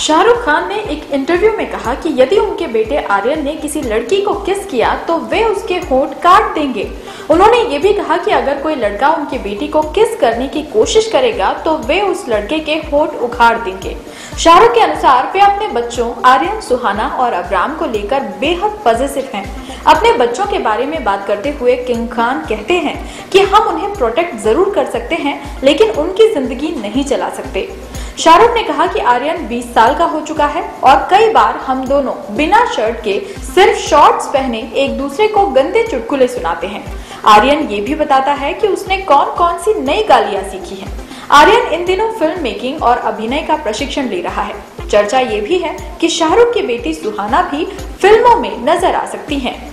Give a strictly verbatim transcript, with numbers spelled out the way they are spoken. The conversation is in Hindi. शाहरुख खान ने एक इंटरव्यू में कहा कि यदि उनके बेटे आर्यन ने किसी लड़की को किस किया तो वे उसके होंठ काट देंगे। उन्होंने ये भी कहा कि अगर कोई लड़का उनकी बेटी को किस करने की कोशिश करेगा तो वे उस लड़के के होंठ उखाड़ देंगे। शाहरुख के अनुसार वे अपने बच्चों आर्यन, सुहाना और अबराम को लेकर बेहद पॉजिटिव हैं। अपने बच्चों के बारे में बात करते हुए किंग खान कहते हैं कि हम उन्हें प्रोटेक्ट जरूर कर सकते हैं, लेकिन उनकी जिंदगी नहीं चला सकते। शाहरुख ने कहा कि आर्यन बीस साल का हो चुका है और कई बार हम दोनों बिना शर्ट के सिर्फ शॉर्ट्स पहने एक दूसरे को गंदे चुटकुले सुनाते हैं। आर्यन ये भी बताता है कि उसने कौन कौन सी नई गालियां सीखी हैं। आर्यन इन दिनों फिल्म मेकिंग और अभिनय का प्रशिक्षण ले रहा है। चर्चा ये भी है कि शाहरुख की बेटी सुहाना भी फिल्मों में नजर आ सकती है।